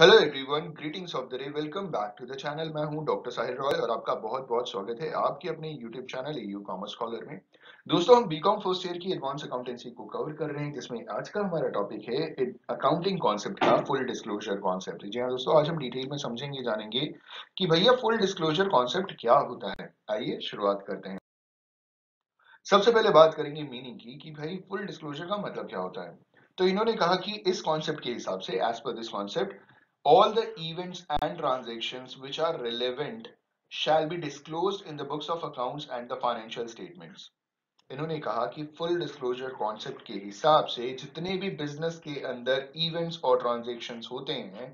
Hello everyone, greetings of the day, welcome back to the channel. मैं हूं doctor साहिल रॉय और आपका बहुत बहुत स्वागत है आपके अपने यूट्यूब चैनल ई-कॉमर्स स्कॉलर में। दोस्तों, हम बीकॉम फर्स्ट ईयर की एडवांस अकाउंटेंसी को कवर कर रहे हैं, जिसमें आज का हमारा टॉपिक है अकाउंटिंग कॉन्सेप्ट का फुल डिस्क्लोजर कॉन्सेप्ट। जी हाँ दोस्तों, आज हम डिटेल में समझेंगे, जानेंगे कि भैया फुल डिस्क्लोजर कॉन्सेप्ट क्या होता है। आइए शुरुआत करते हैं। सबसे पहले बात करेंगे मीनिंग की कि भाई फुल डिस्क्लोजर का मतलब क्या होता है। तो इन्होंने कहा कि इस कॉन्सेप्ट के हिसाब से, as per this concept, all the events and transactions which are relevant shall be disclosed in the books of accounts and the financial statements। इन्होंने कहा कि full disclosure concept के हिसाब से जितने भी business के अंदर events और transactions होते हैं,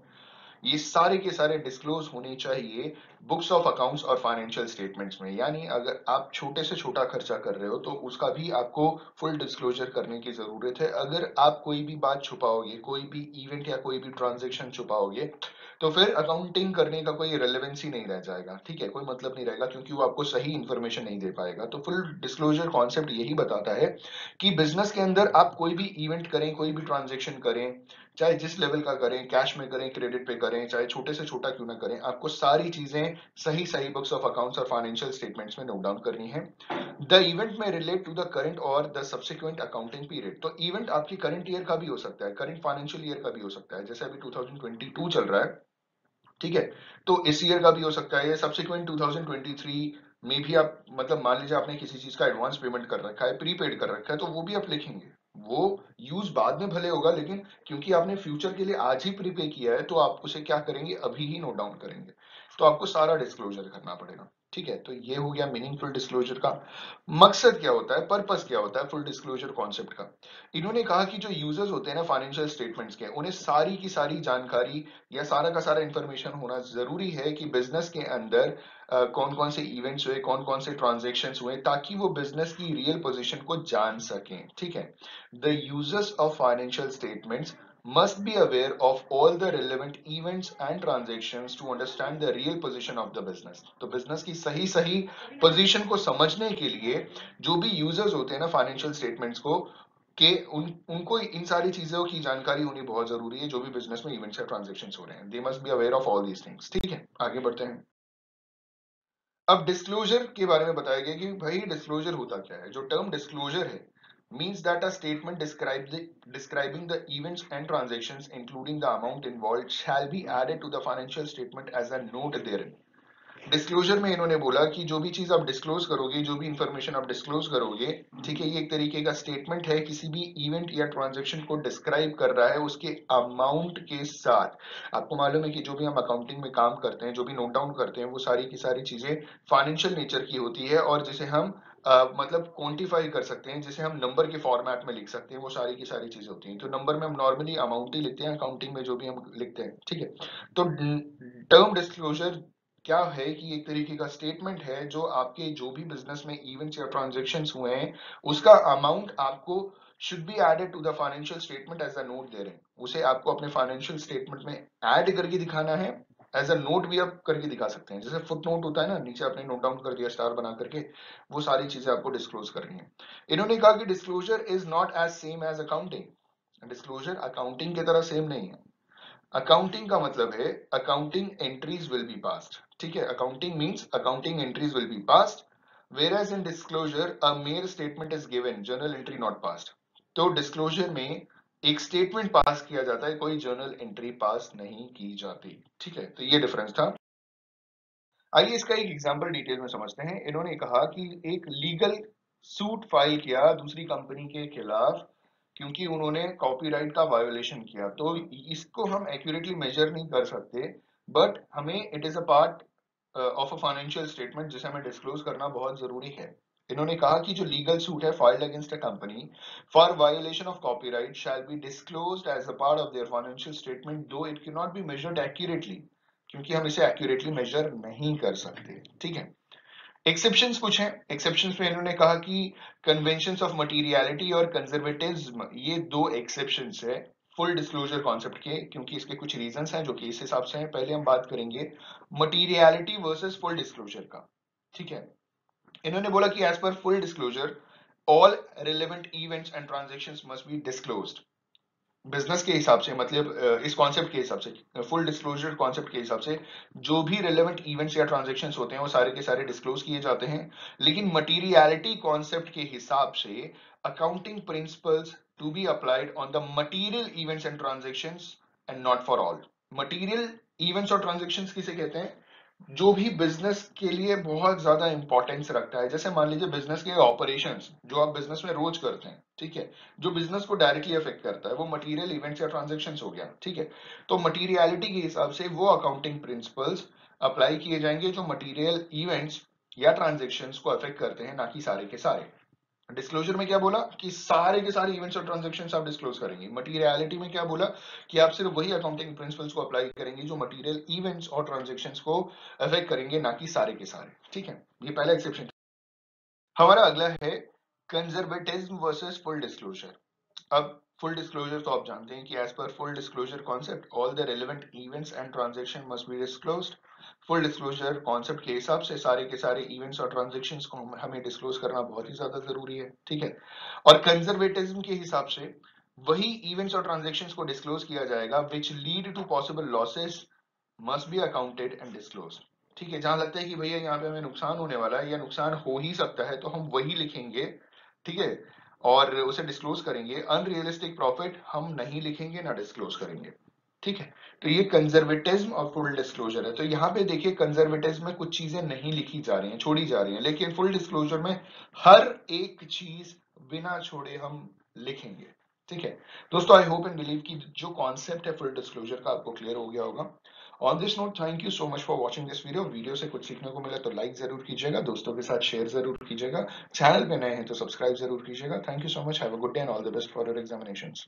ये सारे के सारे डिस्क्लोज होने चाहिए बुक्स ऑफ अकाउंट्स और फाइनेंशियल स्टेटमेंट्स में। यानी अगर आप छोटे से छोटा खर्चा कर रहे हो तो उसका भी आपको फुल डिस्क्लोजर करने की ज़रूरत है। अगर आप कोई भी बात छुपाओगे, कोई भी इवेंट या कोई भी ट्रांजैक्शन छुपाओगे, तो फिर अकाउंटिंग करने का कोई रेलेवेंसी नहीं रह जाएगा, ठीक है, कोई मतलब नहीं रहेगा, क्योंकि वो आपको सही इन्फॉर्मेशन नहीं दे पाएगा। तो फुल डिस्क्लोजर कॉन्सेप्ट यही बताता है कि बिजनेस के अंदर आप कोई भी इवेंट करें, कोई भी ट्रांजेक्शन करें, चाहे जिस लेवल का करें, कैश में करें, क्रेडिट पे करें, चाहे छोटे से छोटा क्यों ना करें, आपको सारी चीजें सही सही बुक्स ऑफ अकाउंट्स और फाइनेंशियल स्टेटमेंट्स में नोट डाउन करनी है। The event may relate to the current और द सब्सिक्वेंट अकाउंटिंग पीरियड। तो इवेंट आपकी करंट ईयर का भी हो सकता है, करंट फाइनेंशियल ईयर का भी हो सकता है, जैसे अभी 2022 चल रहा है, ठीक है, तो इस ईयर का भी हो सकता है। सब्सिक्वेंट 2023 में भी आप, मतलब मान लीजिए आपने किसी चीज का एडवांस पेमेंट कर रखा है, प्रीपेड कर रखा है, तो वो भी आप लिखेंगे। वो यूज बाद में भले होगा, लेकिन क्योंकि आपने फ्यूचर के लिए आज ही प्रीपे किया है, तो आप उसे क्या करेंगे, अभी ही नोट डाउन करेंगे, तो आपको सारा डिस्क्लोजर करना पड़ेगा, ठीक है। तो ये हो गया मीनिंगफुल डिस्क्लोजर का। मकसद क्या होता है, पर्पस क्या होता है फुल डिस्क्लोजर कॉन्सेप्ट का। इन्होंने कहा कि जो यूजर्स होते हैं ना फाइनेंशियल स्टेटमेंट्स के, उन्हें सारी की सारी जानकारी या सारा का सारा इंफॉर्मेशन होना जरूरी है कि बिजनेस के अंदर कौन कौन से इवेंट्स हुए, कौन कौन से ट्रांजेक्शन्स हुए, ताकि वो बिजनेस की रियल पोजीशन को जान सकें, ठीक है। The users of financial statements must be aware of all the relevant events and transactions to understand the real position of the business। तो बिजनेस की सही सही पोजीशन को समझने के लिए जो भी यूजर्स होते हैं ना फाइनेंशियल स्टेटमेंट्स को के, उनको इन सारी चीजों की जानकारी होनी बहुत जरूरी है, जो भी बिजनेस में इवेंट्स या ट्रांजेक्शन्स हो रहे हैं। They must be aware of all these things, ठीक है। आगे बढ़ते हैं। अब डिस्क्लोजर के बारे में बताया गया कि भाई डिस्क्लोजर होता क्या है। जो टर्म डिस्क्लोजर है means that a statement describing the events and transactions including the amount involved shall be added to the financial statement as a note therein। Disclosure में इन्होंने बोला कि जो भी चीज आप डिस्क्लोज करोगे, जो भी इंफॉर्मेशन आप डिस्क्लोज करोगे, ठीक है, ये एक तरीके का स्टेटमेंट है, किसी भी इवेंट या ट्रांजैक्शन को डिस्क्राइब कर रहा है उसके अमाउंट के साथ। आपको मालूम है कि जो भी हम अकाउंटिंग में काम करते हैं, जो भी नोट डाउन करते हैं, वो सारी की सारी चीजें फाइनेंशियल नेचर की होती है, और जिसे हम मतलब क्वांटिफाई कर सकते हैं, जिसे हम नंबर के फॉर्मेट में लिख सकते हैं, वो सारी की सारी चीजें होती हैं। तो नंबर में हम नॉर्मली अमाउंट ही लिखते हैं अकाउंटिंग में, जो भी हम लिखते हैं, ठीक है। तो टर्म डिस्क्लोजर क्या है कि एक तरीके का स्टेटमेंट है जो आपके जो भी बिजनेस में इवेंट्स या ट्रांजैक्शंस हुए हैं उसका अमाउंट आपको should be added to the financial statement as a note दे रहे हैं। उसे आपको अपने फाइनेंशियल स्टेटमेंट में ऐड करके दिखाना है, एज अ नोट भी आप करके दिखा सकते हैं, जैसे फुट नोट होता है ना, नीचे आपने नोट डाउन कर दिया स्टार बना करके, वो सारी चीजें आपको डिस्क्लोज करनी है। इन्होंने कहा कि disclosure is not as same as accounting. Disclosure accounting की तरह सेम नहीं है। अकाउंटिंग का मतलब है accounting entries will be passed, ठीक है, accounting means accounting entries will be passed, whereas in disclosure a mere statement is given, journal entry not passed। तो डिस्क्लोजर में एक स्टेटमेंट पास किया जाता है, कोई जर्नल एंट्री पास नहीं की जाती, ठीक है। तो ये डिफरेंस था। आइए इसका एक एग्जांपल डिटेल में समझते हैं। इन्होंने कहा कि एक लीगल सूट फाइल किया दूसरी कंपनी के खिलाफ, क्योंकि उन्होंने कॉपीराइट का वायोलेशन किया। तो इसको हम एक्यूरेटली मेजर नहीं कर सकते, बट हमें it is a part of a financial statement, जिसे हमें डिस्क्लोज करना बहुत जरूरी है। इन्होंने कहा कि जो लीगल सूट है filed against a company for violation of copyright shall be disclosed as a part of their financial statement, though it can not be measured accurately, क्योंकि हम इसे एक्यूरेटली मेजर नहीं कर सकते, ठीक है। एक्सेप्शंस कुछ हैं। एक्सेप्शंस में इन्होंने कहा कि कन्वेंशंस ऑफ मटेरियलिटी और कंजर्वेटिव्स, ये दो एक्सेप्शंस है फुल डिस्क्लोजर कॉन्सेप्ट के, क्योंकि इसके कुछ रीजंस हैं जो कि इस हिसाब से हैं। पहले हम बात करेंगे मटेरियलिटी वर्सेस फुल डिस्क्लोजर का, ठीक है। इन्होंने बोला कि as per full disclosure all relevant events and transactions must be disclosed. Business के हिसाब से, मतलब इस कॉन्सेप्ट के हिसाब से, फुल डिस्क्लोजर कॉन्सेप्ट के हिसाब से जो भी रेलेवेंट इवेंट्स या ट्रांजैक्शंस होते हैं वो सारे के सारे डिस्क्लोज किए जाते हैं। लेकिन मटेरियलिटी कॉन्सेप्ट के हिसाब से accounting principles to be applied on the material events and transactions and not for all. Material events और ट्रांजैक्शंस किसे कहते हैं? जो भी बिजनेस के लिए बहुत ज्यादा इंपॉर्टेंस रखता है, जैसे मान लीजिए बिजनेस के ऑपरेशंस जो आप बिजनेस में रोज करते हैं, ठीक है, जो बिजनेस को डायरेक्टली अफेक्ट करता है वो मटेरियल इवेंट्स या ट्रांजैक्शंस हो गया, ठीक है। तो मटेरियलिटी के हिसाब से वो अकाउंटिंग प्रिंसिपल्स अप्लाई किए जाएंगे जो मटेरियल इवेंट्स या ट्रांजैक्शंस को अफेक्ट करते हैं, ना कि सारे के सारे। डिस्क्लोजर में क्या बोला कि सारे के सारे इवेंट्स और ट्रांजैक्शंस आप डिस्क्लोज करेंगे। मटेरियलिटी में क्या बोला कि आप सिर्फ वही अकाउंटिंग प्रिंसिपल्स को अप्लाई करेंगे जो मटेरियल इवेंट्स और ट्रांजैक्शंस को अफेक्ट करेंगे, ना कि सारे के सारे, ठीक है। ये पहला एक्सेप्शन। हमारा अगला है कंजर्वेटिज्म वर्सेस फुल डिस्क्लोजर। अब फुल डिस्क्लोजर तो आप जानते हैं कि as per full disclosure concept all the relevant events and transaction must be disclosed. Full disclosure concept के हिसाब से सारे के सारे इवेंट्स और ट्रांजैक्शंस को हमें डिस्क्लोज करना बहुत ही ज्यादा जरूरी है, ठीक है। और कंजर्वेटिज्म के हिसाब से वही इवेंट्स और ट्रांजैक्शंस को डिस्क्लोज किया जाएगा which lead to possible losses must be accounted and disclose, ठीक है। जहां लगता है कि भैया यहाँ पे हमें नुकसान होने वाला है या नुकसान हो ही सकता है तो हम वही लिखेंगे, ठीक है, और उसे डिस्क्लोज करेंगे। अनरियलिस्टिक प्रॉफिट हम नहीं लिखेंगे ना डिस्क्लोज करेंगे, ठीक है। तो ये कंजर्वेटिज्म और फुल डिस्क्लोजर है। तो यहाँ पे देखिए कंजर्वेटिज्म में कुछ चीजें नहीं लिखी जा रही हैं, छोड़ी जा रही हैं, लेकिन फुल डिस्क्लोजर में हर एक चीज बिना छोड़े हम लिखेंगे, ठीक है। दोस्तों आई होप एंड बिलीव कि जो कॉन्सेप्ट है फुल डिस्क्लोजर का आपको क्लियर हो गया होगा। On this note thank you so much for watching this video. Video से कुछ सीखने को मिला तो लाइक जरूर कीजिएगा, दोस्तों के साथ शेयर जरूर कीजिएगा, चैनल पे नए हैं तो सब्सक्राइब जरूर कीजिएगा। Thank you so much, have a good day and all the best for your examinations.